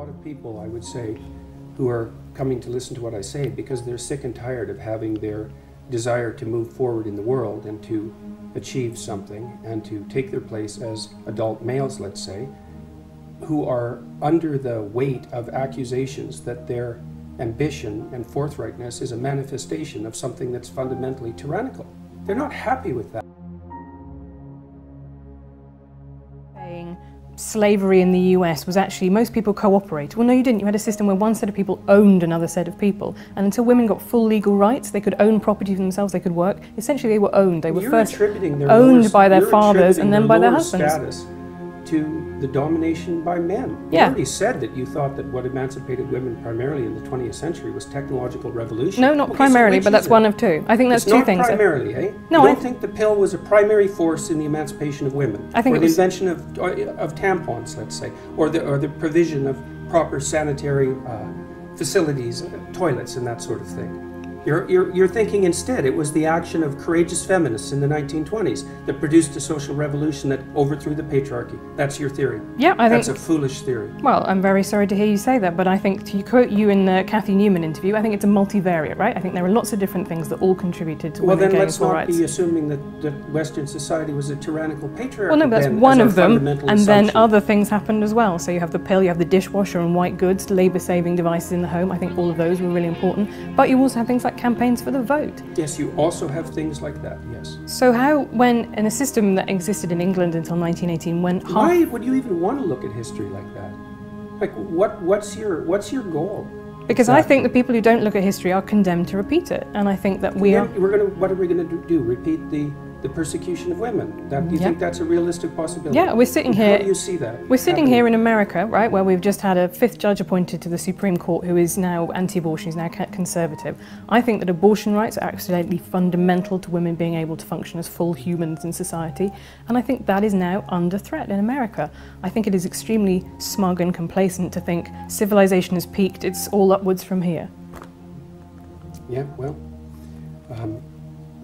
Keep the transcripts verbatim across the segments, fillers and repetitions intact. lot of people, I would say, who are coming to listen to what I say because they're sick and tired of having their desire to move forward in the world and to achieve something and to take their place as adult males, let's say, who are under the weight of accusations that their ambition and forthrightness is a manifestation of something that's fundamentally tyrannical. They're not happy with that. Slavery in the U S was actually, most people cooperated. Well, no, you didn't. You had a system where one set of people owned another set of people. And until women got full legal rights, they could own property for themselves, they could work. Essentially, they were owned. They were you're first owned lower, by their fathers and then by their husbands. Status to the domination by men. Yeah. You already said that you thought that what emancipated women primarily in the twentieth century was technological revolution. No, not okay, primarily, so but that's it? one of two. I think that's it's two things. It's not primarily, eh? No, you don't I think the pill was a primary force in the emancipation of women? I think or it was... the invention of, or, of tampons, let's say, or the, or the provision of proper sanitary uh, facilities, uh, toilets and that sort of thing. You're, you're, you're thinking instead it was the action of courageous feminists in the nineteen twenties that produced a social revolution that overthrew the patriarchy. That's your theory. Yeah, I think... That's a foolish theory. Well, I'm very sorry to hear you say that, but I think, to quote you in the Kathy Newman interview, I think it's a multivariate, right? I think there are lots of different things that all contributed to well, women getting full rights. Well, then let's not be assuming that, that Western society was a tyrannical patriarchy. Well, no, but that's one of them, and assumption. Then other things happened as well. So you have the pill, you have the dishwasher and white goods, labour-saving devices in the home. I think all of those were really important. But you also have things like campaigns for the vote. Yes, you also have things like that, yes. So how, when, in a system that existed in England until nineteen eighteen, when... Why would you even want to look at history like that? Like, what, what's your, what's your goal? Because exactly. I think the people who don't look at history are condemned to repeat it, and I think that we Condemn, are... We're gonna, what are we going to do? Repeat the, the persecution of women? That, do you yeah. think that's a realistic possibility? Yeah, we're sitting here... How do you see that? We're sitting happening? here in America, right, where we've just had a fifth judge appointed to the Supreme Court who is now anti-abortion, who's now conservative. I think that abortion rights are absolutely fundamental to women being able to function as full humans in society, and I think that is now under threat in America. I think it is extremely smug and complacent to think civilization has peaked, it's all upwards from here. Yeah, well... Um,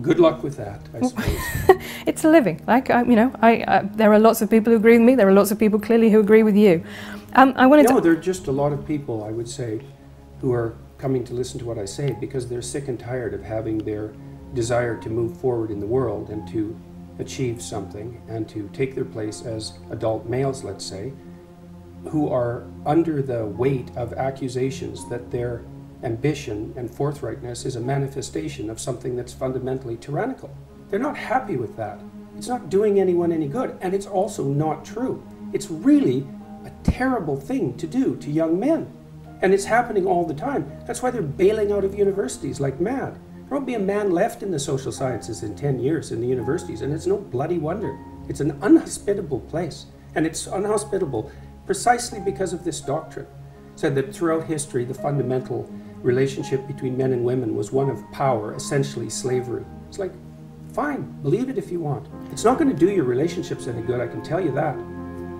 Good luck with that, I suppose. It's a living. Like, I, you know, I, I, there are lots of people who agree with me. There are lots of people clearly who agree with you. Um, I wanted no, to... there are just a lot of people, I would say, who are coming to listen to what I say because they're sick and tired of having their desire to move forward in the world and to achieve something and to take their place as adult males, let's say, who are under the weight of accusations that they're ambition and forthrightness is a manifestation of something that's fundamentally tyrannical. They're not happy with that. It's not doing anyone any good, and it's also not true. It's really a terrible thing to do to young men, and it's happening all the time. That's why they're bailing out of universities like mad. There won't be a man left in the social sciences in ten years in the universities, and it's no bloody wonder. It's an unhospitable place, and it's unhospitable precisely because of this doctrine. Said that throughout history, the fundamental relationship between men and women was one of power, essentially slavery. It's like, fine, believe it if you want. It's not going to do your relationships any good, I can tell you that.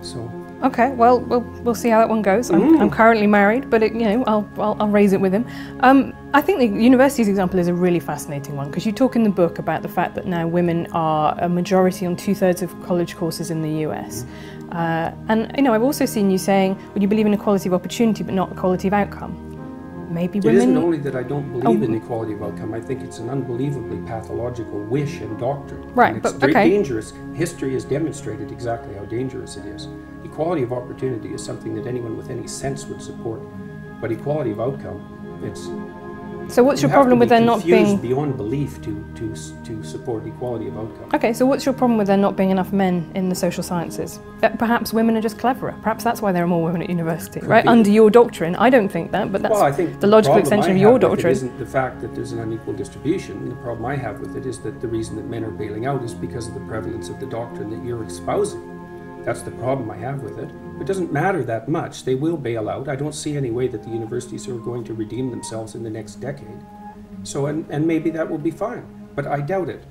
So. Okay, well, we'll, we'll see how that one goes. I'm, mm. I'm currently married, but it, you know, I'll, I'll, I'll raise it with him. Um, I think the universities example is a really fascinating one, because you talk in the book about the fact that now women are a majority on two-thirds of college courses in the U S. Mm. Uh, and, you know, I've also seen you saying, well, you believe in equality of opportunity, but not equality of outcome. Maybe women... It isn't only that I don't believe oh. in equality of outcome. I think it's an unbelievably pathological wish and doctrine. Right, and it's but, very okay. dangerous. History has demonstrated exactly how dangerous it is. Equality of opportunity is something that anyone with any sense would support. But equality of outcome, it's... So what's you your problem with there not being... beyond belief to, to, to support equality of outcome. Okay, so what's your problem with there not being enough men in the social sciences? Perhaps women are just cleverer. Perhaps that's why there are more women at university, Could right? Be. Under your doctrine. I don't think that, but that's well, I think the logical the extension I of your doctrine. It isn't the fact that there's an unequal distribution. The problem I have with it is that the reason that men are bailing out is because of the prevalence of the doctrine that you're espousing. That's the problem I have with it. It doesn't matter that much. They will bail out. I don't see any way that the universities are going to redeem themselves in the next decade. So, and, and maybe that will be fine, but I doubt it.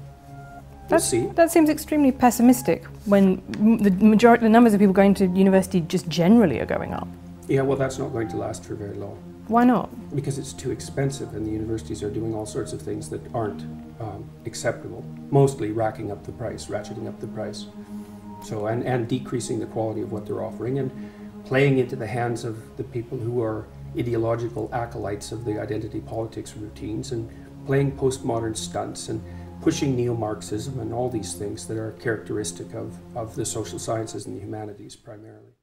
We'll see. That seems extremely pessimistic when the majority, the numbers of people going to university just generally are going up. Yeah, well, that's not going to last for very long. Why not? Because it's too expensive, and the universities are doing all sorts of things that aren't um, acceptable, mostly racking up the price, ratcheting up the price. So, and, and decreasing the quality of what they're offering, and playing into the hands of the people who are ideological acolytes of the identity politics routines, and playing postmodern stunts and pushing neo-Marxism and all these things that are characteristic of, of the social sciences and the humanities primarily.